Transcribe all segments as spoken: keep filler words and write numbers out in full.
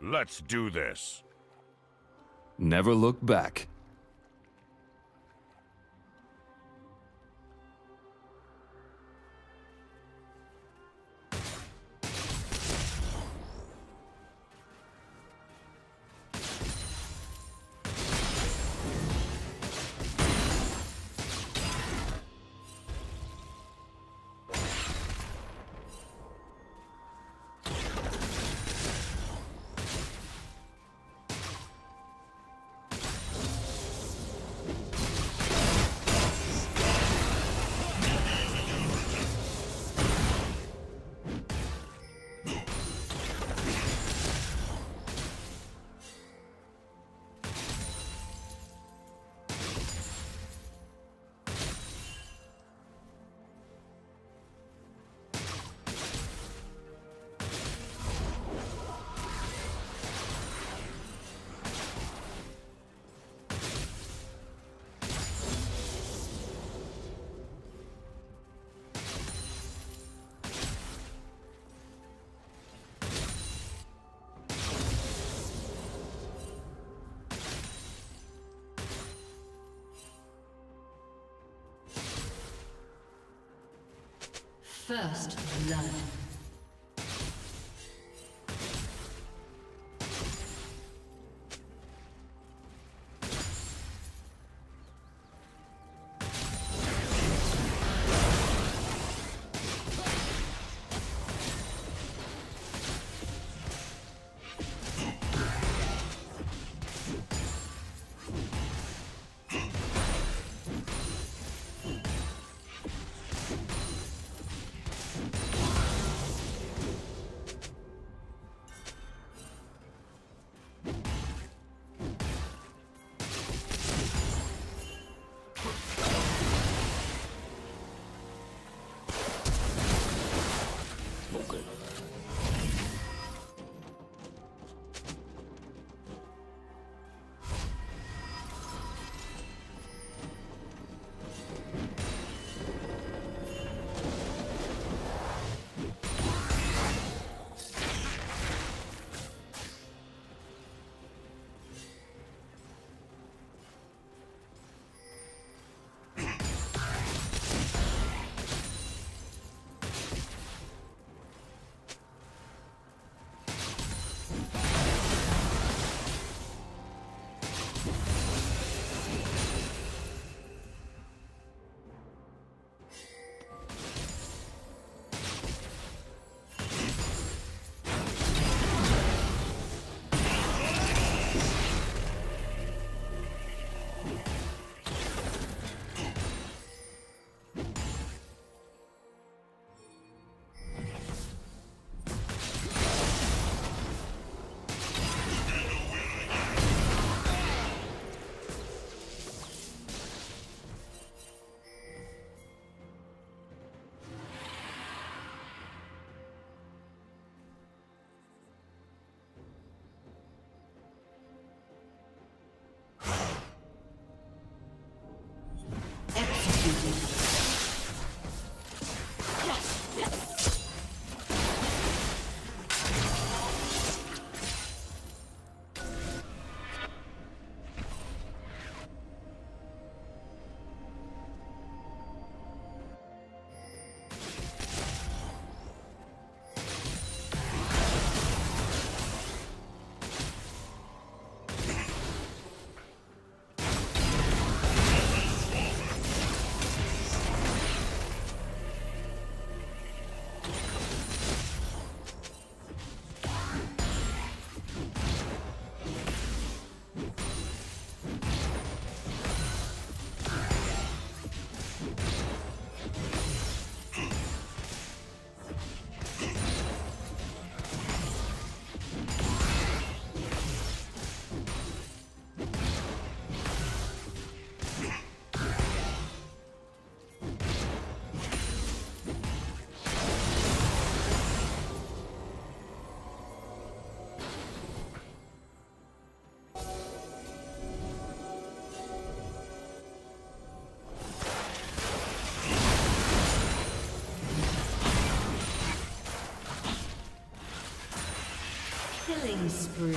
Let's do this. Never look back. First blood. Killing spree.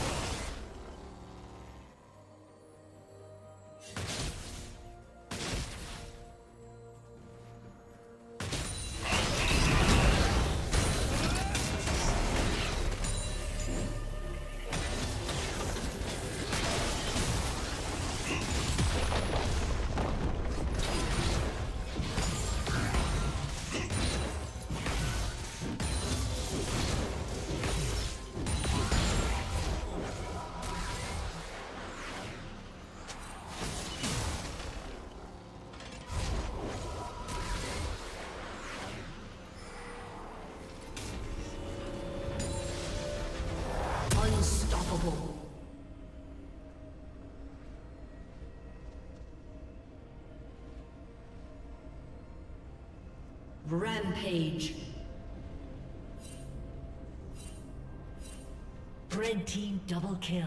Rampage. Rampage. Red team double kill.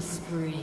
Spree.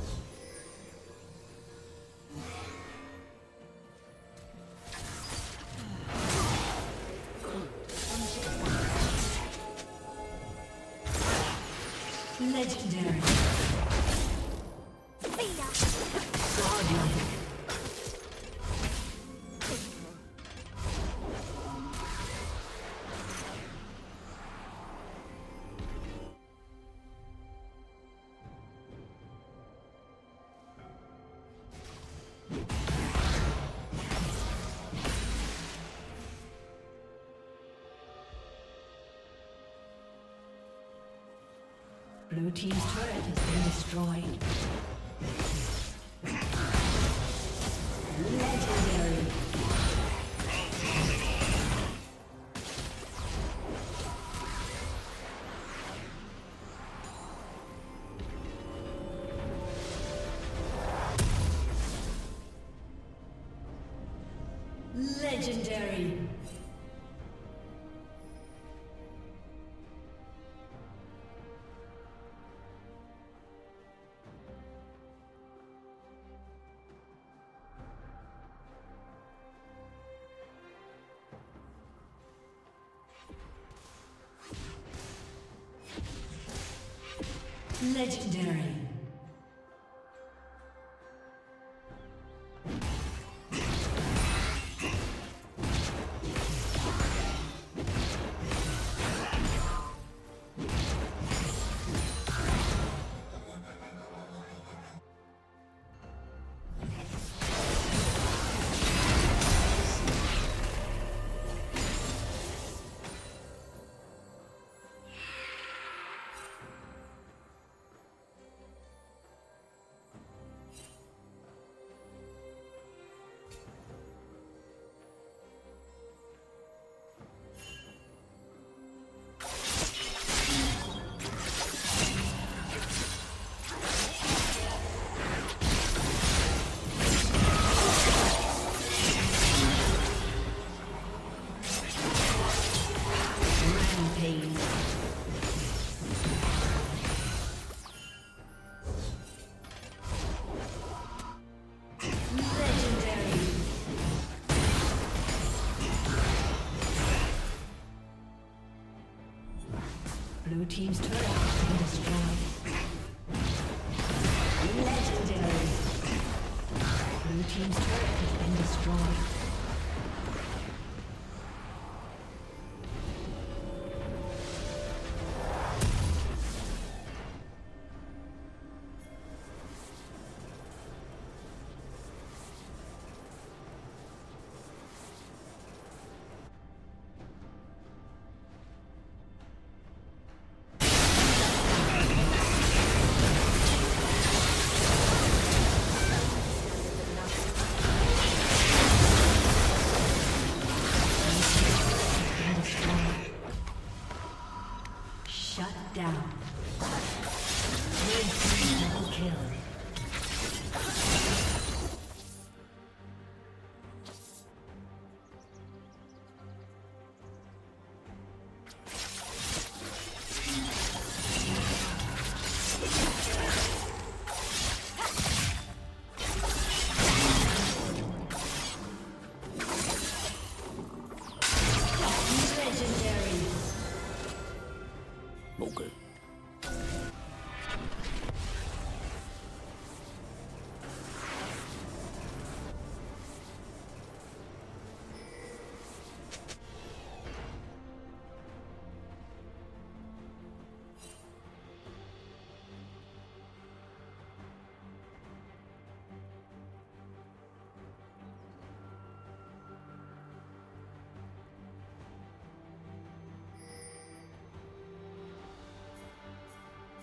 Legendary. Blue team's turret has been destroyed. Legendary. Legendary. Legendary. Blue team's turret has been destroyed. Legendary. Blue team's turret has been destroyed.